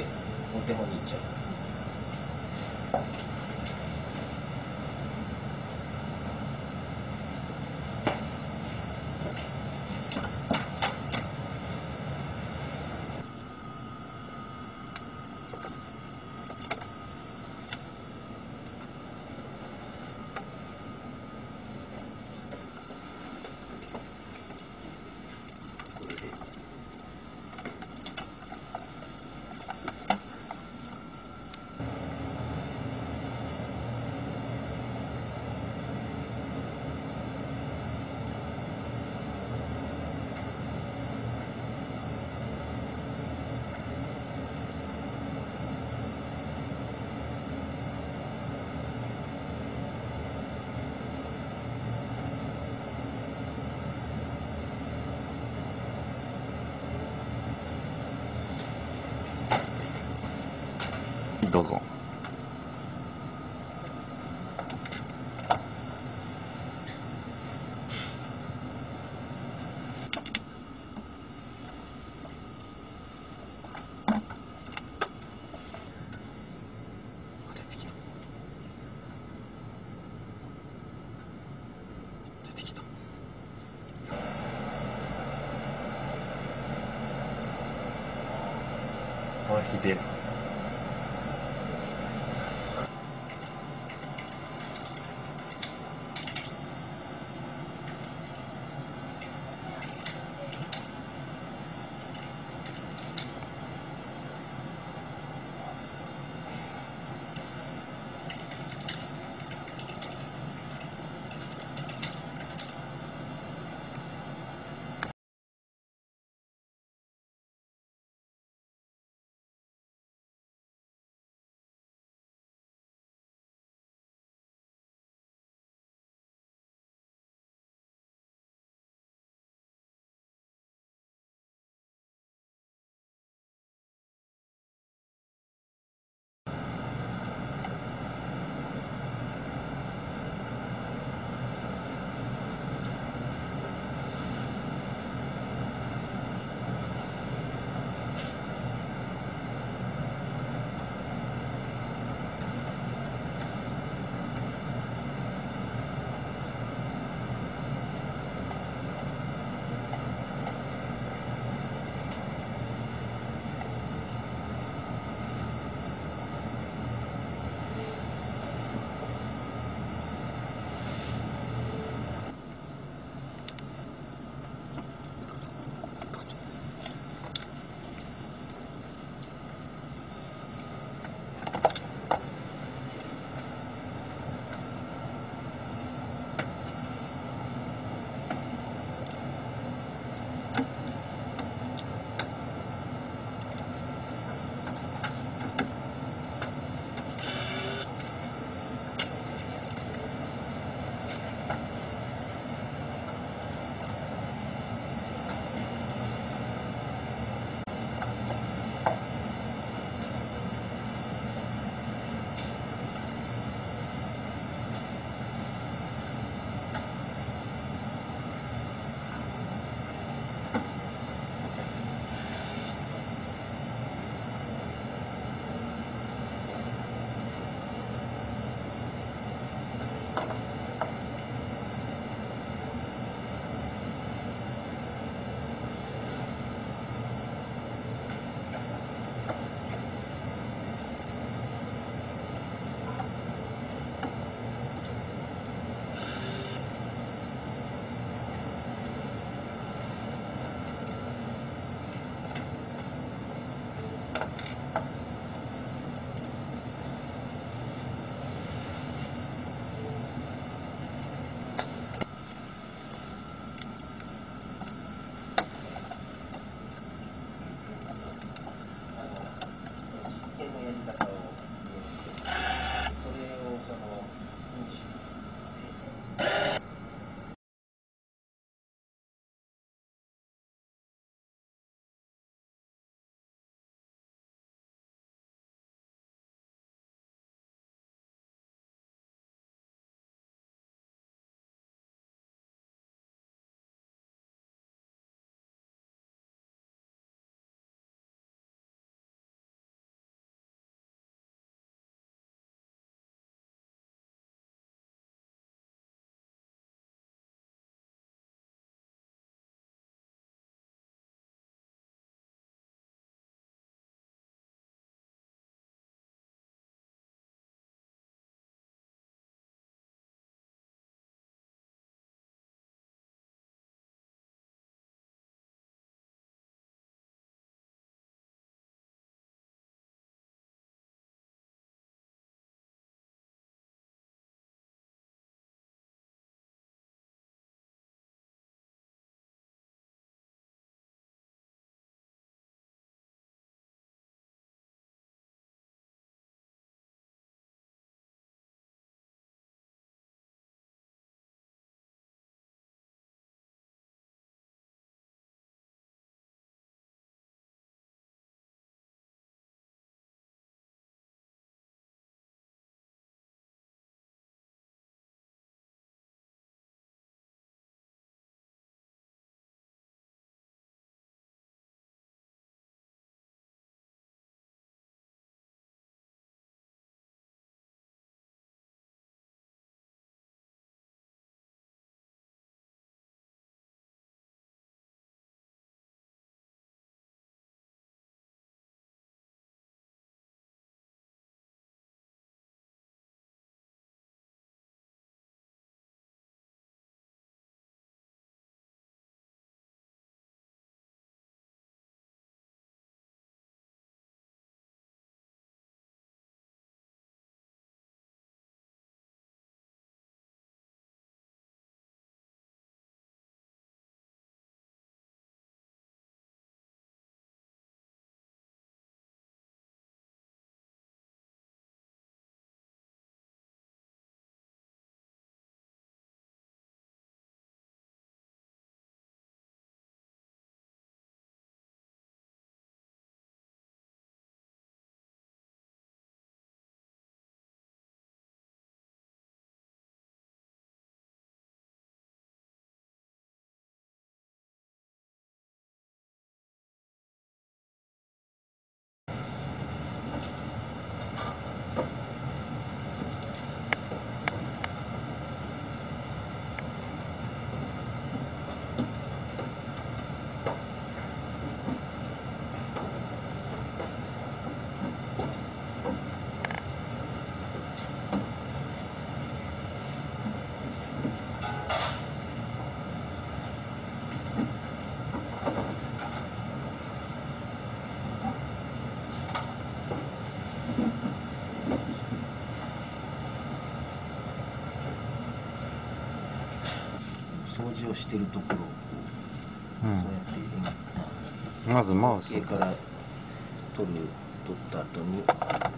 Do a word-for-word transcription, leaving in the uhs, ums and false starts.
でお手本にいっちゃう。どうぞ。出てきた。出てきた。あ、ひでえ。掃除をしているところを、うん、そうやって今まずマウスから取る取った後に。